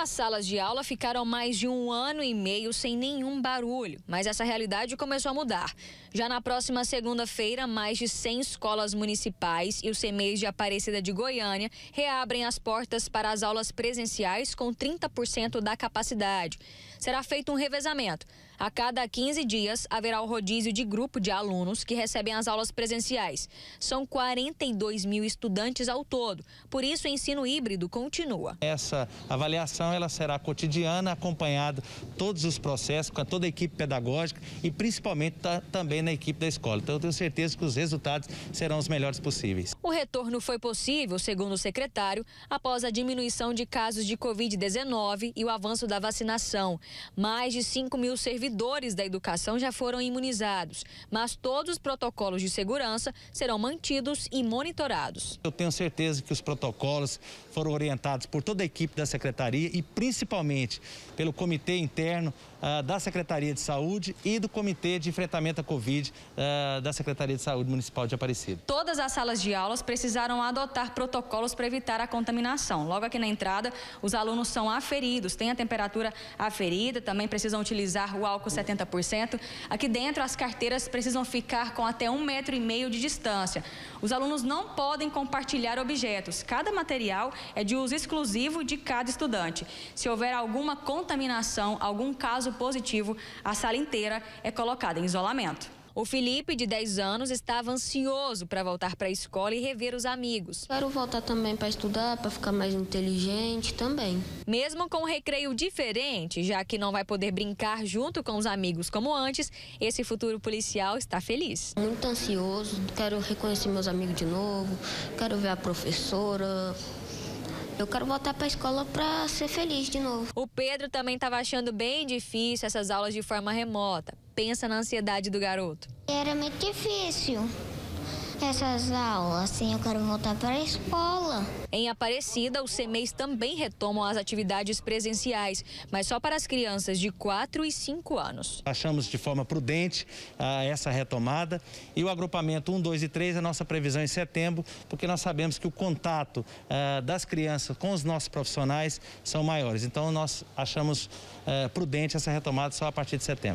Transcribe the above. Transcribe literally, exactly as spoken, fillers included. As salas de aula ficaram mais de um ano e meio sem nenhum barulho, mas essa realidade começou a mudar. Já na próxima segunda-feira, mais de cem escolas municipais e o C M E Is de Aparecida de Goiânia reabrem as portas para as aulas presenciais com trinta por cento da capacidade. Será feito um revezamento. A cada quinze dias, haverá o rodízio de grupo de alunos que recebem as aulas presenciais. São quarenta e dois mil estudantes ao todo, por isso o ensino híbrido continua. Essa avaliação ela será cotidiana, acompanhada todos os processos, com toda a equipe pedagógica e principalmente tá, também na equipe da escola. Então eu tenho certeza que os resultados serão os melhores possíveis. O retorno foi possível, segundo o secretário, após a diminuição de casos de covid dezenove e o avanço da vacinação. Mais de cinco mil servidores da educação já foram imunizados, mas todos os protocolos de segurança serão mantidos e monitorados. Eu tenho certeza que os protocolos foram orientados por toda a equipe da Secretaria e principalmente pelo Comitê Interno uh, da Secretaria de Saúde e do Comitê de Enfrentamento à Covid uh, da Secretaria de Saúde Municipal de Aparecida. Todas as salas de aulas precisaram adotar protocolos para evitar a contaminação. Logo aqui na entrada, os alunos são aferidos, têm a temperatura aferida, também precisam utilizar o álcool setenta por cento. Aqui dentro, as carteiras precisam ficar com até um metro e meio de distância. Os alunos não podem compartilhar objetos. Cada material é de uso exclusivo de cada estudante. Se houver alguma contaminação, algum caso positivo, a sala inteira é colocada em isolamento. O Felipe, de dez anos, estava ansioso para voltar para a escola e rever os amigos. Quero voltar também para estudar, para ficar mais inteligente também. Mesmo com um recreio diferente, já que não vai poder brincar junto com os amigos como antes, esse futuro policial está feliz. Muito ansioso, quero reconhecer meus amigos de novo, quero ver a professora. Eu quero voltar para a escola para ser feliz de novo. O Pedro também estava achando bem difícil essas aulas de forma remota. Pensa na ansiedade do garoto. Era muito difícil essas aulas, assim, eu quero voltar para a escola. Em Aparecida, os C M E Is também retomam as atividades presenciais, mas só para as crianças de quatro e cinco anos. Achamos de forma prudente uh, essa retomada e o agrupamento um, dois e três, a nossa previsão em setembro, porque nós sabemos que o contato uh, das crianças com os nossos profissionais são maiores. Então, nós achamos uh, prudente essa retomada só a partir de setembro.